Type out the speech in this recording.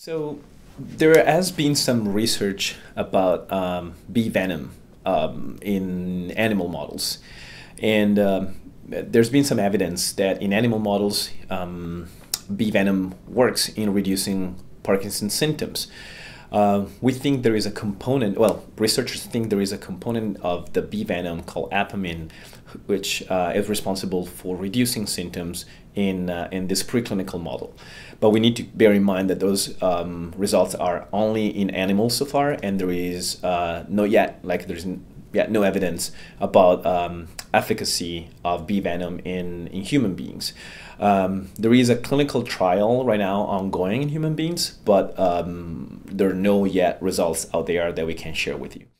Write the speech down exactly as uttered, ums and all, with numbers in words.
So there has been some research about um, bee venom um, in animal models, and um, there's been some evidence that in animal models um, bee venom works in reducing Parkinson's symptoms. Uh, we think there is a component, well, researchers think there is a component of the bee venom called apamin, which uh, is responsible for reducing symptoms in, uh, in this preclinical model. But we need to bear in mind that those um, results are only in animals so far, and there is uh, no yet, like there's yet no evidence about um, efficacy of bee venom in, in human beings. Um, there is a clinical trial right now ongoing in human beings, but um, there are no yet results out there that we can share with you.